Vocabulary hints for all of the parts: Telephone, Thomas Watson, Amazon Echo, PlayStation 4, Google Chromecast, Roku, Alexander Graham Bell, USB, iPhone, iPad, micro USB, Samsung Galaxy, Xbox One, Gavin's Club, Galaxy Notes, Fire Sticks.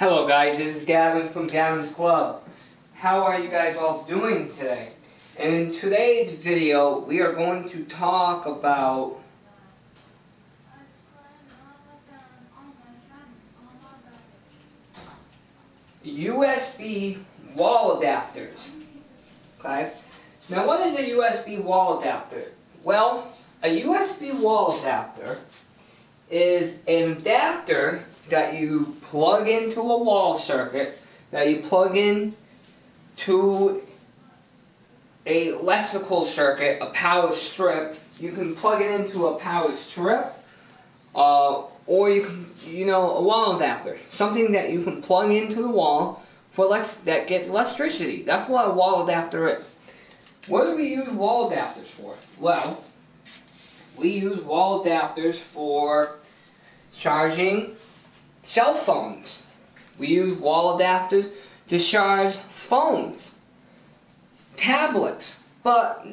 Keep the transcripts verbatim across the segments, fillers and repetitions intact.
Hello guys, this is Gavin from Gavin's Club. How are you guys all doing today? And in today's video, we are going to talk about U S B wall adapters. Okay? Now what is a U S B wall adapter? Well, a U S B wall adapter is an adapter that you plug into a wall circuit, that you plug in to a electrical circuit, a power strip. You can plug it into a power strip, uh, or you can, you know, a wall adapter, something that you can plug into the wall for elect that gets electricity. That's what a wall adapter is. What do we use wall adapters for? Well, we use wall adapters for charging cell phones. We use wall adapters to charge phones, tablets, but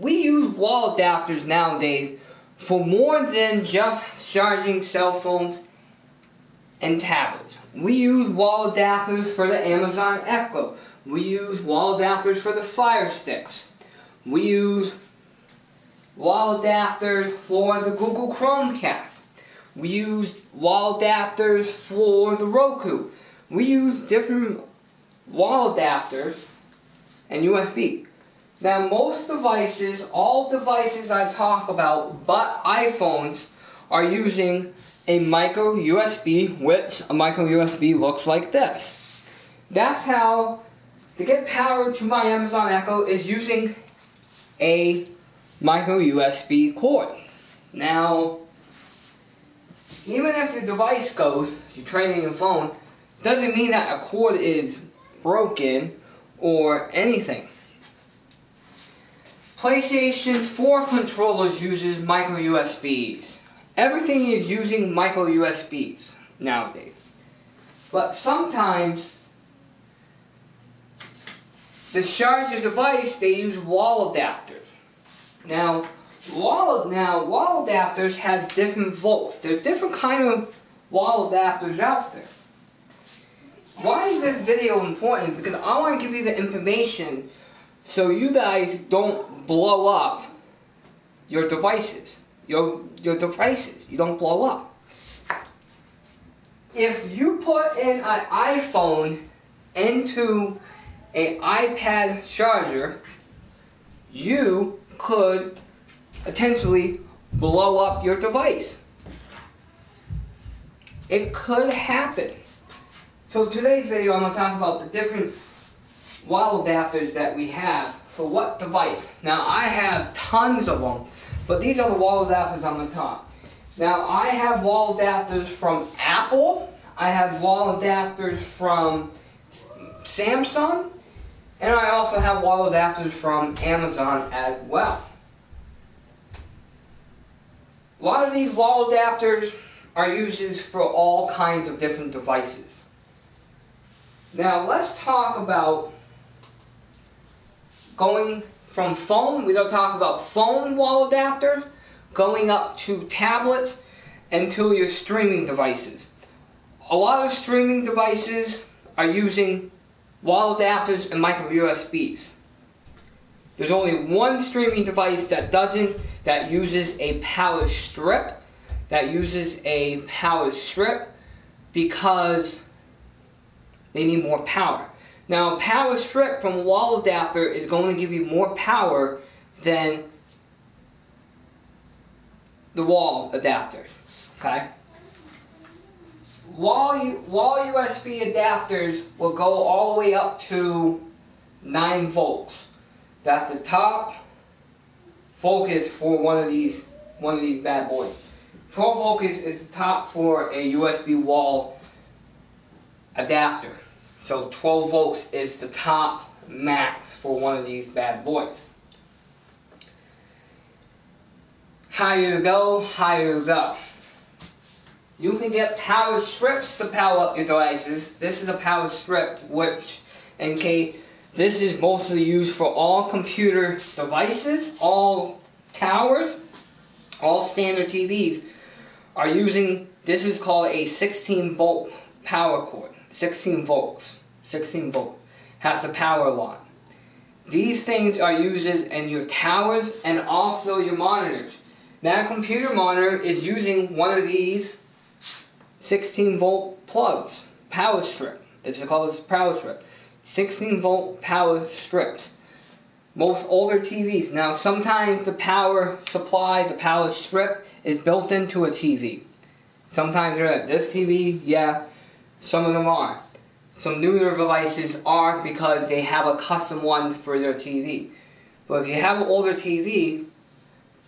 we use wall adapters nowadays for more than just charging cell phones and tablets. We use wall adapters for the Amazon Echo. We use wall adapters for the Fire Sticks. We use wall adapters for the Google Chromecast. We use wall adapters for the Roku. We use different wall adapters and U S B. Now most devices, all devices I talk about but iPhones, are using a micro U S B, which a micro U S B looks like this. That's how to get power to my Amazon Echo is using a micro U S B cord. Now, even if your device goes, you're trading your phone, doesn't mean that a cord is broken or anything. PlayStation four controllers uses micro U S Bs. Everything is using micro U S Bs nowadays. But sometimes to charge a device, they use wall adapters. Now, Wall, now, wall adapters has different volts. There's different kind of wall adapters out there. Why is this video important? Because I want to give you the information so you guys don't blow up your devices. Your, your devices. You don't blow up. If you put in an iPhone into an iPad charger, you could potentially blow up your device. It could happen. So today's video I'm going to talk about the different wall adapters that we have for what device. Now I have tons of them, but these are the wall adapters I'm going to talk. Now I have wall adapters from Apple, I have wall adapters from Samsung, and I also have wall adapters from Amazon as well. A lot of these wall adapters are used for all kinds of different devices. Now let's talk about going from phone, we're going to talk about phone wall adapters, going up to tablets and to your streaming devices. A lot of streaming devices are using wall adapters and micro U S Bs. There's only one streaming device that doesn't, that uses a power strip, that uses a power strip because they need more power. Now a power strip from a wall adapter is going to give you more power than the wall adapter, okay? Wall, wall U S B adapters will go all the way up to nine volts. That's the top focus for one of these one of these bad boys. Pro focus is the top for a U S B wall adapter. So twelve volts is the top max for one of these bad boys. Higher you go, higher you go. You can get power strips to power up your devices. This is a power strip, which in case. This is mostly used for all computer devices, all towers, all standard T Vs are using, this is called a sixteen volt power cord. sixteen volts. sixteen volt. Has a power line. These things are used in your towers and also your monitors. That computer monitor is using one of these sixteen volt plugs. Power strip. This is called a power strip. sixteen volt power strips. Most older T Vs. Now sometimes the power supply, the power strip is built into a T V. Sometimes they're at this T V, yeah, some of them are. Some newer devices are because they have a custom one for their T V. But if you have an older T V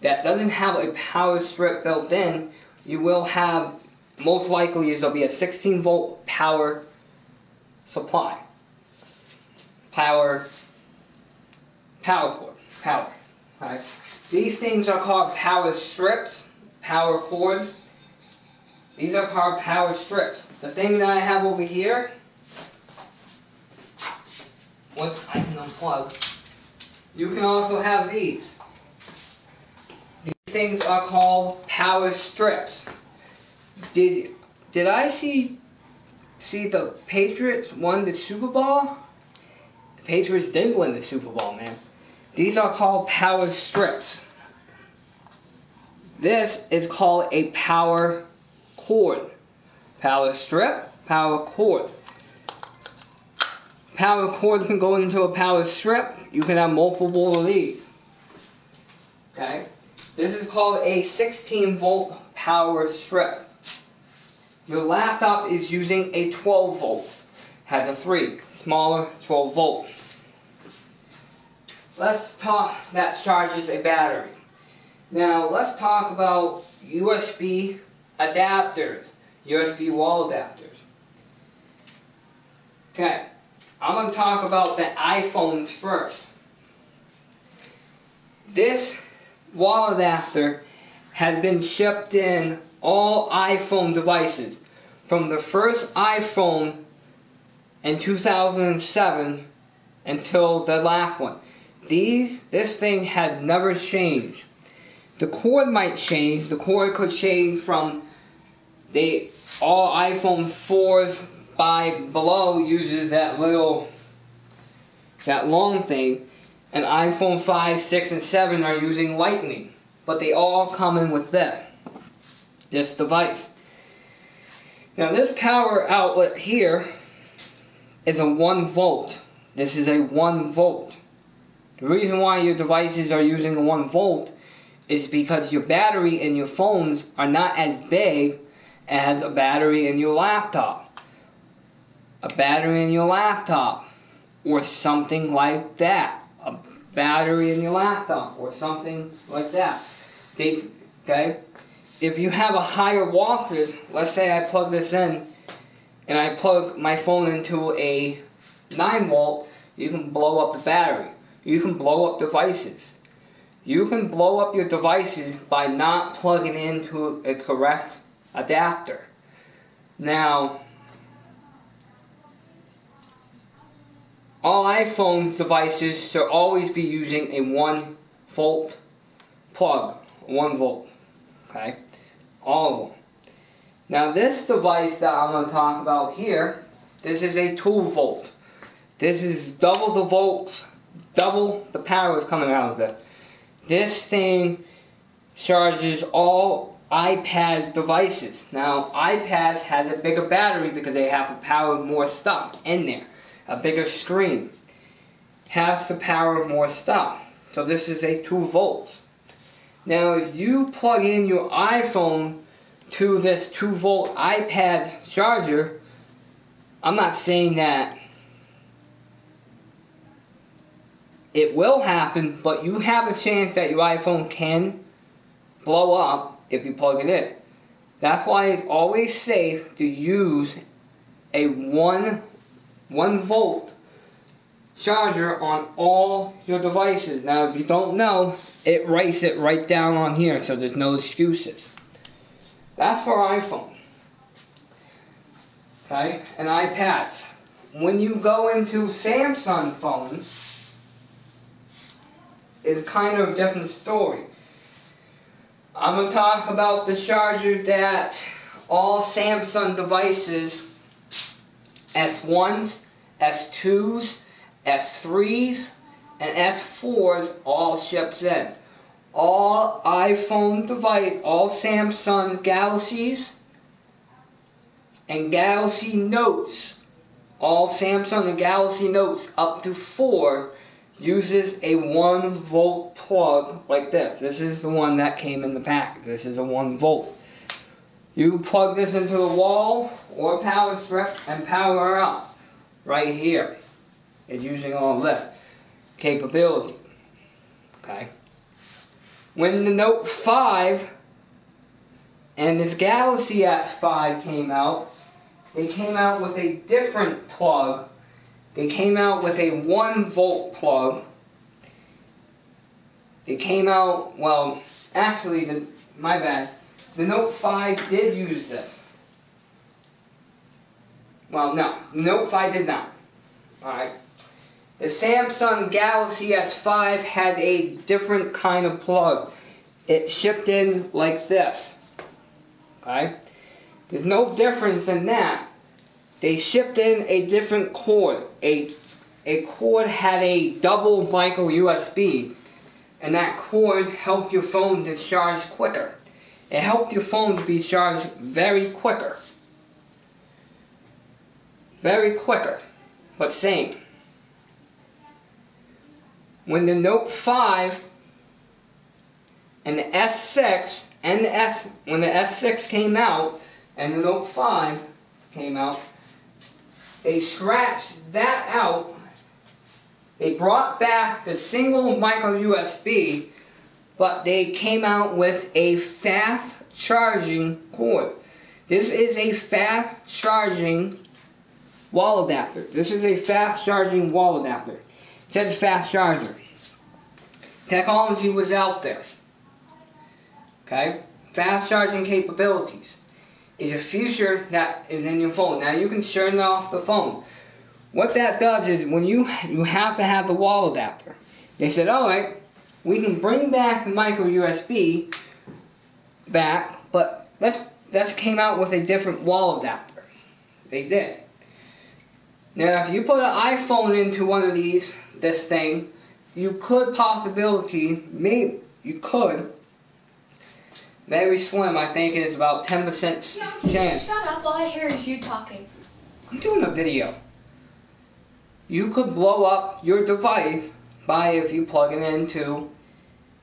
that doesn't have a power strip built in, you will have, most likely there'll be a sixteen volt power supply. Power, power cord, power. All right. These things are called power strips, power cords. These are called power strips. The thing that I have over here, which I can unplug, you can also have these. These things are called power strips. Did did I see see the Patriots won the Super Bowl? The Patriots did win the Super Bowl, man. These are called power strips. This is called a power cord. Power strip, power cord. Power cord can go into a power strip. You can have multiple of these. Okay? This is called a sixteen volt power strip. Your laptop is using a twelve volt. Has a three. Smaller, twelve volt. Let's talk that charges a battery. Now, let's talk about U S B adapters, U S B wall adapters. Okay, I'm going to talk about the iPhones first. This wall adapter has been shipped in all iPhone devices from the first iPhone in two thousand seven until the last one. These, this thing has never changed. The cord might change. The cord could change from they all iPhone fours by below uses that little, that long thing, and iPhone five, six, and seven are using Lightning, but they all come in with this, this device. Now this power outlet here is a one volt. This is a one volt. The reason why your devices are using a one volt is because your battery in your phones are not as big as a battery in your laptop. A battery in your laptop or something like that. A battery in your laptop or something like that. They, okay? If you have a higher wattage, let's say I plug this in and I plug my phone into a nine volt, you can blow up the battery. You can blow up devices. You can blow up your devices by not plugging into a correct adapter. Now, all iPhone's devices should always be using a one volt plug, one volt. Okay, all of them. Now, this device that I'm going to talk about here, this is a two volt. This is double the volts, double the power is coming out of this. This thing charges all iPad devices. Now, iPads has a bigger battery because they have to power more stuff in there. A bigger screen has to power more stuff. So this is a two volts. Now, if you plug in your iPhone to this two volt iPad charger, I'm not saying that it will happen, but you have a chance that your iPhone can blow up if you plug it in. That's why it's always safe to use a one, one volt charger on all your devices. Now, if you don't know, it writes it right down on here, so there's no excuses. That's for iPhone. Okay, and iPads. When you go into Samsung phones, is kind of a different story. I'm going to talk about the charger that all Samsung devices S ones, S twos, S threes, and S fours all ships in. All iPhone device, all Samsung Galaxies and Galaxy Notes, all Samsung and Galaxy Notes up to four uses a one volt plug like this. This is the one that came in the package. This is a one volt. You plug this into the wall or power strip and power up right here. It's using all this capability. Okay. When the Note five and this Galaxy S five came out, they came out with a different plug. They came out with a one volt plug. They came out, well, actually, the, my bad, the Note five did use this. Well, no, the Note five did not. Alright. The Samsung Galaxy S five has a different kind of plug. It shipped in like this. Okay? There's no difference in that. They shipped in a different cord. A, a cord had a double micro U S B, and that cord helped your phone to charge quicker. It helped your phone to be charged very quicker. Very quicker. But same. When the Note five and the S six and the S, when the S six came out and the Note five came out, they scratched that out. They brought back the single micro U S B, but they came out with a fast charging cord. This is a fast charging wall adapter. This is a fast charging wall adapter. It said fast charger. Technology was out there. Okay? Fast charging capabilities is a feature that is in your phone. Now you can turn off the phone. What that does is when you you have to have the wall adapter. They said, alright, we can bring back the micro U S B back, but that's that came out with a different wall adapter. They did. Now if you put an iPhone into one of these, this thing, you could possibility, maybe, you could, very slim, I think it's about ten percent no, chance. Shut up, all I hear is you talking. I'm doing a video. You could blow up your device by if you plug it into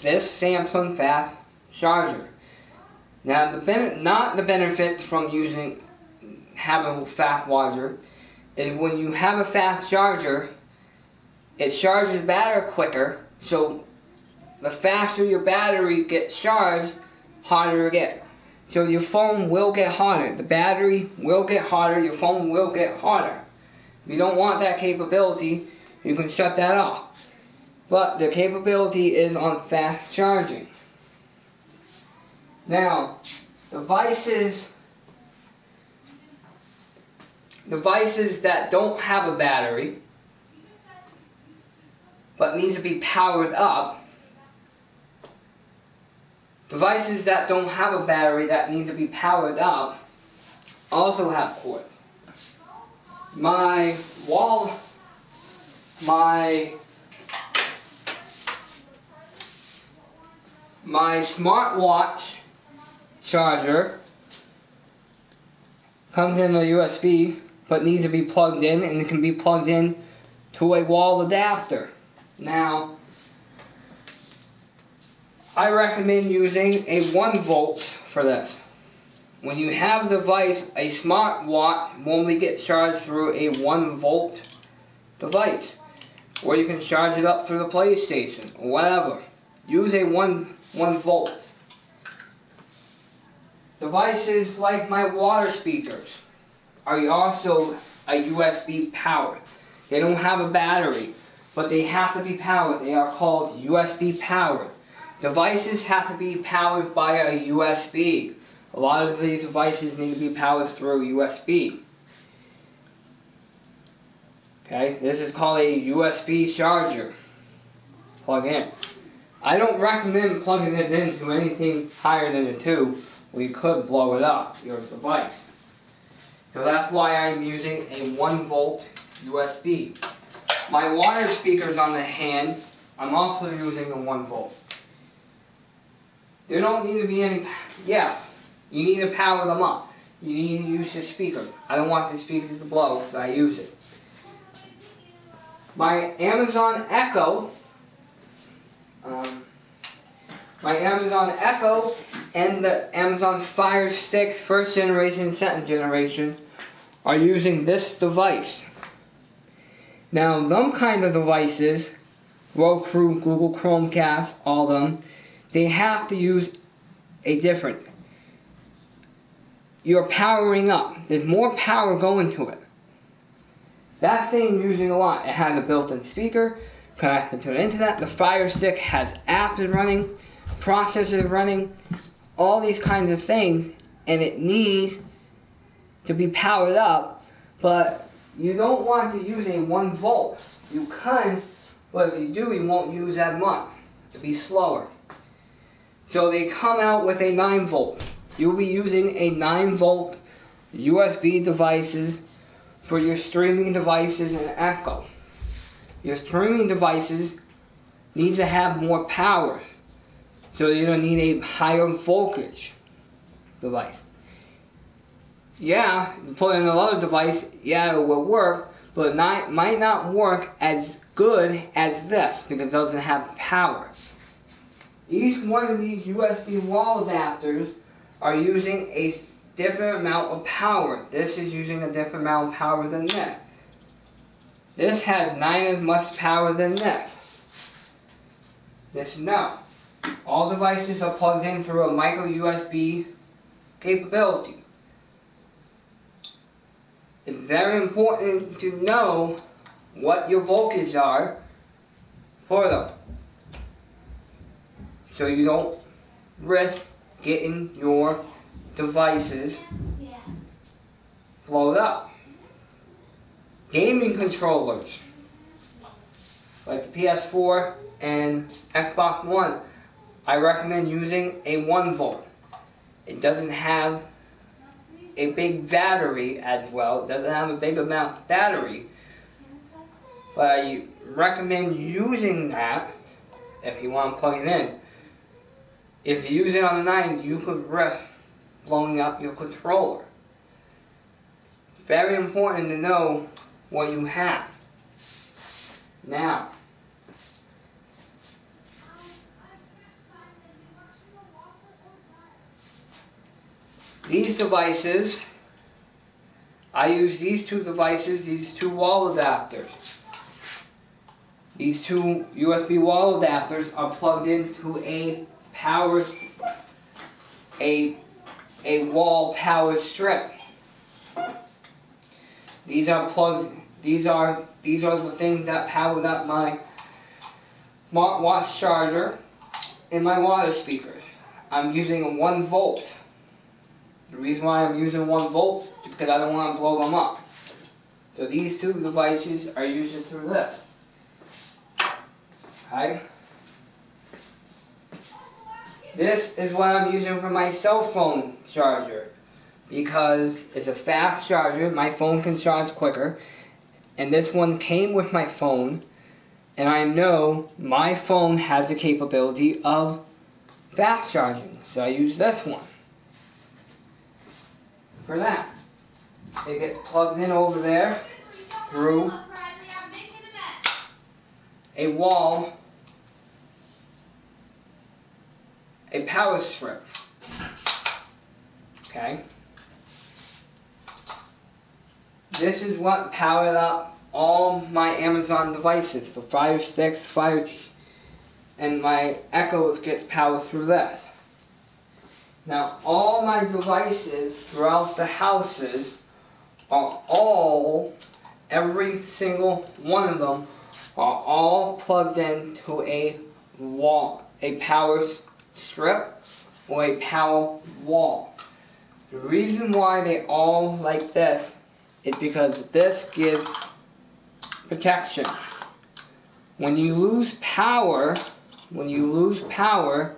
this Samsung fast charger. Now, the ben not the benefit from using, having a fast charger, is when you have a fast charger, it charges battery quicker, so the faster your battery gets charged, hotter it gets. So your phone will get hotter. The battery will get hotter. Your phone will get hotter. If you don't want that capability, you can shut that off. But the capability is on fast charging. Now, devices, devices that don't have a battery, but needs to be powered up. Devices that don't have a battery that needs to be powered up also have cords. My wall, my, my smartwatch charger comes in a U S B, but needs to be plugged in, and it can be plugged in to a wall adapter. Now, I recommend using a one volt for this. When you have a device, a smart watch will only get charged through a one volt device. Or you can charge it up through the PlayStation, or whatever. Use a one volt. Devices like my water speakers are also a U S B powered. They don't have a battery, but they have to be powered. They are called U S B powered. Devices have to be powered by a U S B. A lot of these devices need to be powered through U S B. Okay, this is called a U S B charger. Plug in. I don't recommend plugging this into anything higher than a two. We could blow it up, your device. So that's why I'm using a one volt U S B. My wire speakers on the hand, I'm also using a one volt. There don't need to be any, yes, you need to power them up. You need to use the speaker. I don't want the speakers to blow, so I use it. My Amazon Echo, um, my Amazon Echo and the Amazon Fire Sticks first generation, second generation are using this device. Now, them kind of devices, Roku, Google Chromecast, all of them, they have to use a different. You're powering up. There's more power going to it. That thing using a lot. It has a built-in speaker connected to the internet. The Fire Stick has apps running, processors running, all these kinds of things, and it needs to be powered up. But you don't want to use a one volt. You can, but if you do, you won't use that much. It'll be slower. So they come out with a nine volt. You'll be using a nine volt U S B devices for your streaming devices and Echo. Your streaming devices need to have more power. So you're going to need a higher voltage device. Yeah, you put in another device, yeah, it will work, but it might not work as good as this because it doesn't have power. Each one of these U S B wall adapters are using a different amount of power. This is using a different amount of power than this. This has nine as much power than this. This no. All devices are plugged in through a micro U S B capability. It's very important to know what your voltages are for them, so you don't risk getting your devices blowed up. Gaming controllers, like the P S four and Xbox One, I recommend using a one volt. It doesn't have a big battery as well. It doesn't have a big amount of battery. But I recommend using that if you want to plug it in. If you use it on the nine, you could risk blowing up your controller. Very important to know what you have. Now, these devices, I use these two devices, these two wall adapters. These two U S B wall adapters are plugged into a power, a, a wall power strip. These are plugs, these are, these are the things that powered up my smartwatch charger and my water speakers. I'm using a one volt. The reason why I'm using one volt is because I don't want to blow them up. So these two devices are used through this. Okay. This is what I'm using for my cell phone charger, because it's a fast charger. My phone can charge quicker, and this one came with my phone, and I know my phone has the capability of fast charging, so I use this one for that. It gets plugged in over there through a wall, a power strip. Okay. This is what powered up all my Amazon devices, the Fire Sticks, Fire T, and my Echo gets powered through that. Now, all my devices throughout the houses are all, every single one of them, are all plugged into a wall, a power strip, or a power wall. The reason why they all like this is because this gives protection. When you lose power, when you lose power,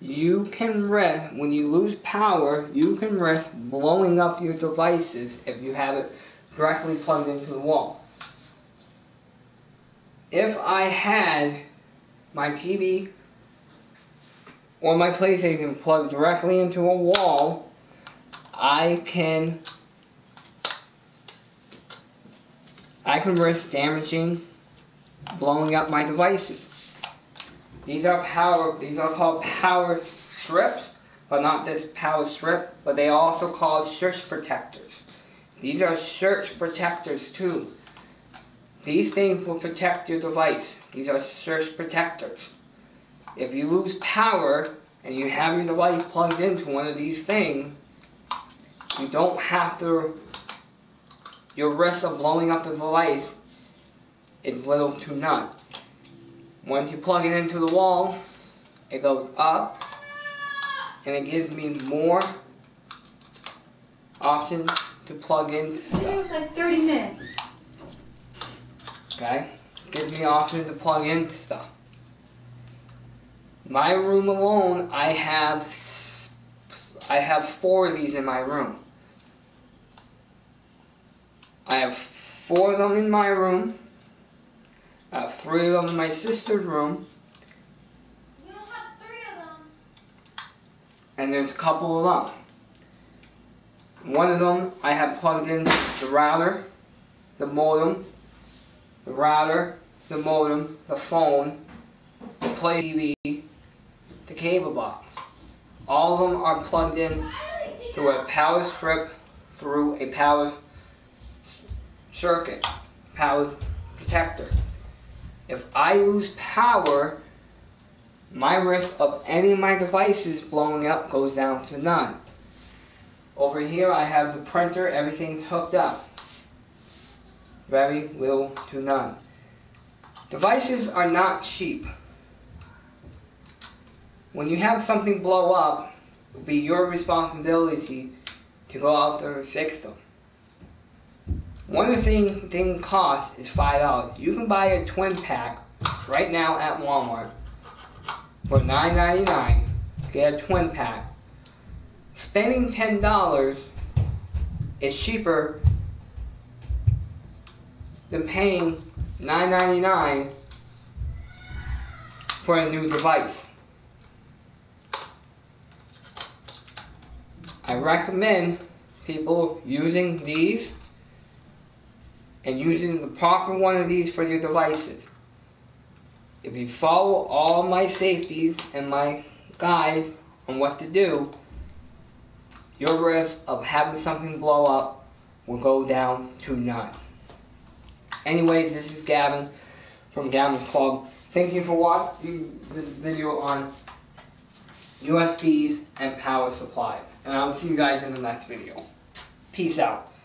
you can risk, when you lose power, you can risk blowing up your devices if you have it directly plugged into the wall. If I had my T V or my PlayStation plugged directly into a wall, I can I can risk damaging, blowing up my devices. These are power these are called power strips, but not this power strip, but they also called surge protectors. These are surge protectors too. These things will protect your device. These are surge protectors. If you lose power and you have your device plugged into one of these things, you don't have to, your risk of blowing up the device is little to none. Once you plug it into the wall, it goes up and it gives me more options to plug in stuff. I think it was like thirty minutes. Okay, gives me options to plug in stuff. My room alone, I have I have four of these in my room. I have four of them in my room. I have three of them in my sister's room. You don't have three of them. And there's a couple of them. One of them I have plugged in the router, the modem, the router, the modem, the phone, the Play T V, the cable box. All of them are plugged in through a power strip, through a power circuit, power protector. If I lose power, my risk of any of my devices blowing up goes down to none. Over here I have the printer, everything's hooked up. Very little to none. Devices are not cheap. When you have something blow up, it will be your responsibility to go out there and fix them. One of the things thing costs is five dollars. You can buy a twin pack right now at Walmart for nine ninety-nine. Get a twin pack. Spending ten dollars is cheaper than paying nine ninety-nine for a new device. I recommend people using these and using the proper one of these for your devices. If you follow all my safeties and my guides on what to do, your risk of having something blow up will go down to none. Anyways, this is Gavin from Gavin's Club. Thank you for watching this video on U S Bs and power supplies. And I'll see you guys in the next video. Peace out.